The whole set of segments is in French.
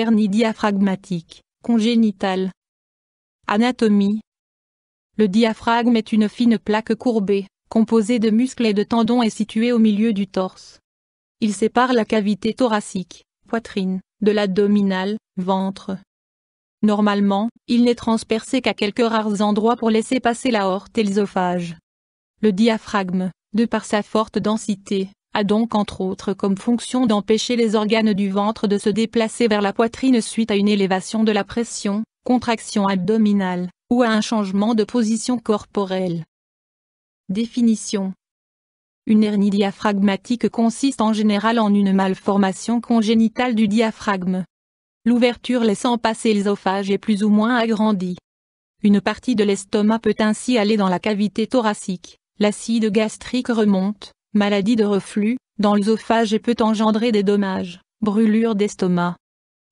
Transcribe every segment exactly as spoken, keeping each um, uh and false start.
Hernie diaphragmatique congénitale. Anatomie. Le diaphragme est une fine plaque courbée, composée de muscles et de tendons et située au milieu du torse. Il sépare la cavité thoracique, poitrine, de l'abdominale, ventre. Normalement, il n'est transpercé qu'à quelques rares endroits pour laisser passer l'aorte et l'œsophage. Le diaphragme, de par sa forte densité, a donc entre autres comme fonction d'empêcher les organes du ventre de se déplacer vers la poitrine suite à une élévation de la pression, contraction abdominale, ou à un changement de position corporelle. Définition. Une hernie diaphragmatique consiste en général en une malformation congénitale du diaphragme. L'ouverture laissant passer l'œsophage est plus ou moins agrandie. Une partie de l'estomac peut ainsi aller dans la cavité thoracique, l'acide gastrique remonte, maladie de reflux, dans l'œsophage et peut engendrer des dommages, brûlures d'estomac.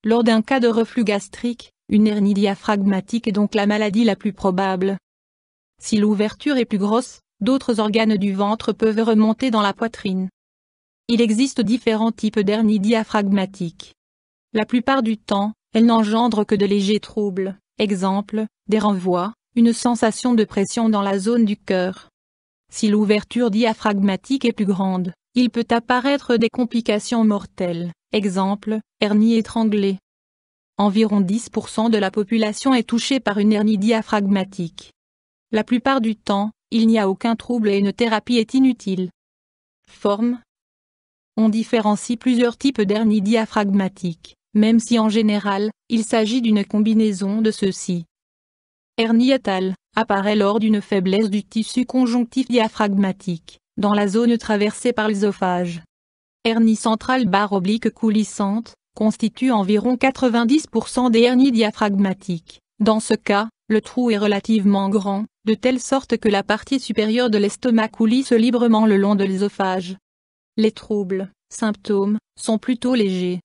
Lors d'un cas de reflux gastrique, une hernie diaphragmatique est donc la maladie la plus probable. Si l'ouverture est plus grosse, d'autres organes du ventre peuvent remonter dans la poitrine. Il existe différents types d'hernie diaphragmatique. La plupart du temps, elles n'engendrent que de légers troubles, exemple, des renvois, une sensation de pression dans la zone du cœur. Si l'ouverture diaphragmatique est plus grande, il peut apparaître des complications mortelles, exemple, hernie étranglée. Environ dix pour cent de la population est touchée par une hernie diaphragmatique. La plupart du temps, il n'y a aucun trouble et une thérapie est inutile. Forme. On différencie plusieurs types d'hernie diaphragmatique, même si en général, il s'agit d'une combinaison de ceux-ci. Hernie hiatale apparaît lors d'une faiblesse du tissu conjonctif diaphragmatique, dans la zone traversée par l'œsophage. Hernie centrale barre oblique coulissante constitue environ quatre-vingt-dix pour cent des hernies diaphragmatiques. Dans ce cas, le trou est relativement grand, de telle sorte que la partie supérieure de l'estomac coulisse librement le long de l'œsophage. Les troubles, symptômes, sont plutôt légers.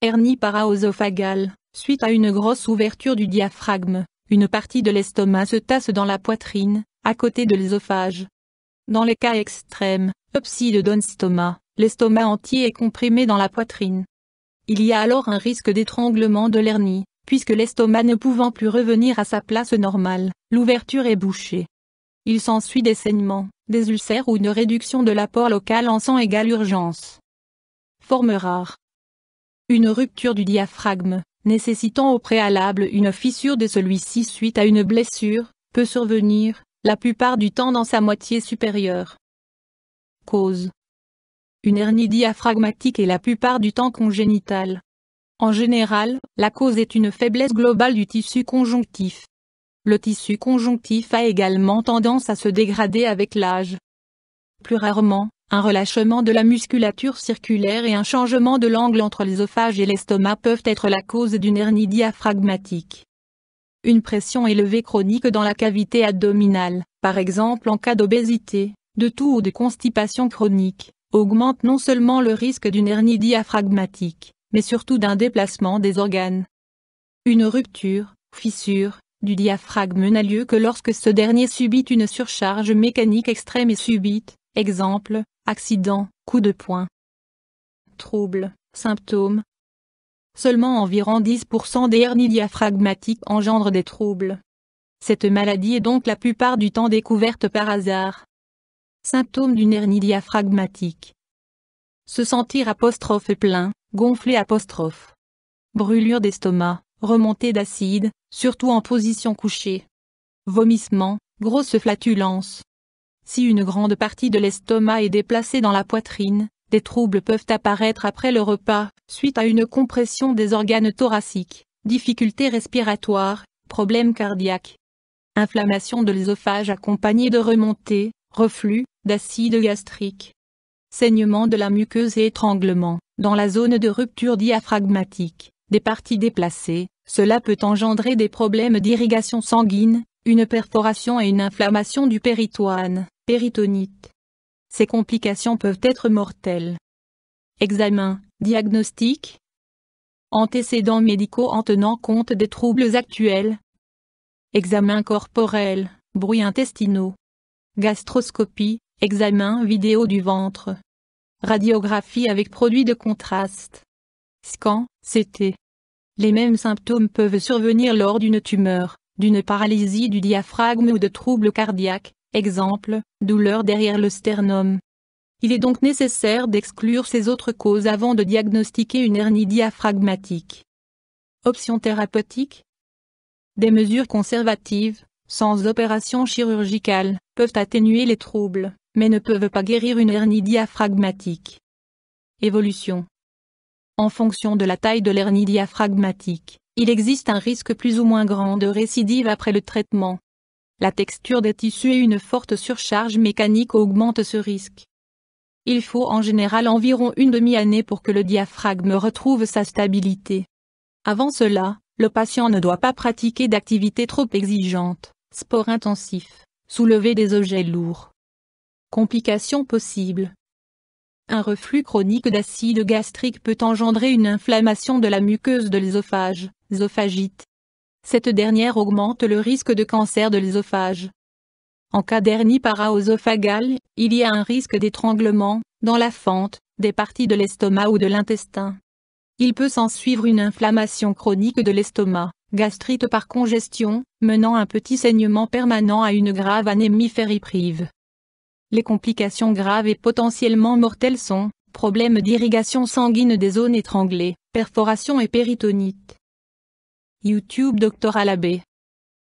Hernie para-œsophagale, suite à une grosse ouverture du diaphragme. Une partie de l'estomac se tasse dans la poitrine, à côté de l'œsophage. Dans les cas extrêmes, upside-down stomach, l'estomac entier est comprimé dans la poitrine. Il y a alors un risque d'étranglement de l'hernie, puisque l'estomac ne pouvant plus revenir à sa place normale, l'ouverture est bouchée. Il s'ensuit des saignements, des ulcères ou une réduction de l'apport local en sang égale urgence. Forme rare. Une rupture du diaphragme, nécessitant au préalable une fissure de celui-ci suite à une blessure, peut survenir, la plupart du temps dans sa moitié supérieure. Cause. Une hernie diaphragmatique est la plupart du temps congénitale. En général, la cause est une faiblesse globale du tissu conjonctif. Le tissu conjonctif a également tendance à se dégrader avec l'âge. Plus rarement, un relâchement de la musculature circulaire et un changement de l'angle entre l'œsophage et l'estomac peuvent être la cause d'une hernie diaphragmatique. Une pression élevée chronique dans la cavité abdominale, par exemple en cas d'obésité, de toux ou de constipation chronique, augmente non seulement le risque d'une hernie diaphragmatique, mais surtout d'un déplacement des organes. Une rupture, fissure, du diaphragme n'a lieu que lorsque ce dernier subit une surcharge mécanique extrême et subite, exemple, accident, coup de poing. Troubles, symptômes. Seulement environ dix pour cent des hernies diaphragmatiques engendrent des troubles. Cette maladie est donc la plupart du temps découverte par hasard. Symptômes d'une hernie diaphragmatique. Se sentir apostrophe plein, gonflé apostrophe. Brûlure d'estomac, remontée d'acide, surtout en position couchée. Vomissement, grosse flatulence. Si une grande partie de l'estomac est déplacée dans la poitrine, des troubles peuvent apparaître après le repas, suite à une compression des organes thoraciques, difficultés respiratoires, problèmes cardiaques. Inflammation de l'œsophage accompagnée de remontées, reflux, d'acide gastrique. Saignement de la muqueuse et étranglement, dans la zone de rupture diaphragmatique, des parties déplacées, cela peut engendrer des problèmes d'irrigation sanguine, une perforation et une inflammation du péritoine. Péritonite. Ces complications peuvent être mortelles. Examen, diagnostic. Antécédents médicaux en tenant compte des troubles actuels. Examen corporel, bruits intestinaux. Gastroscopie, examen vidéo du ventre. Radiographie avec produit de contraste. Scan, C T. Les mêmes symptômes peuvent survenir lors d'une tumeur, d'une paralysie du diaphragme ou de troubles cardiaques, exemple, douleur derrière le sternum. Il est donc nécessaire d'exclure ces autres causes avant de diagnostiquer une hernie diaphragmatique. Options thérapeutiques. Des mesures conservatives, sans opération chirurgicale, peuvent atténuer les troubles, mais ne peuvent pas guérir une hernie diaphragmatique. Évolution. En fonction de la taille de l'hernie diaphragmatique, il existe un risque plus ou moins grand de récidive après le traitement. La texture des tissus et une forte surcharge mécanique augmentent ce risque. Il faut en général environ une demi-année pour que le diaphragme retrouve sa stabilité. Avant cela, le patient ne doit pas pratiquer d'activités trop exigeantes, sport intensif, soulever des objets lourds. Complications possibles. Un reflux chronique d'acide gastrique peut engendrer une inflammation de la muqueuse de l'œsophage, œsophagite. Cette dernière augmente le risque de cancer de l'œsophage. En cas d'hernie para-œsophagale, il y a un risque d'étranglement, dans la fente, des parties de l'estomac ou de l'intestin. Il peut s'ensuivre une inflammation chronique de l'estomac, gastrite par congestion, menant un petit saignement permanent à une grave anémie ferriprive. Les complications graves et potentiellement mortelles sont problèmes d'irrigation sanguine des zones étranglées, perforation et péritonite. YouTube DoctorAlabai.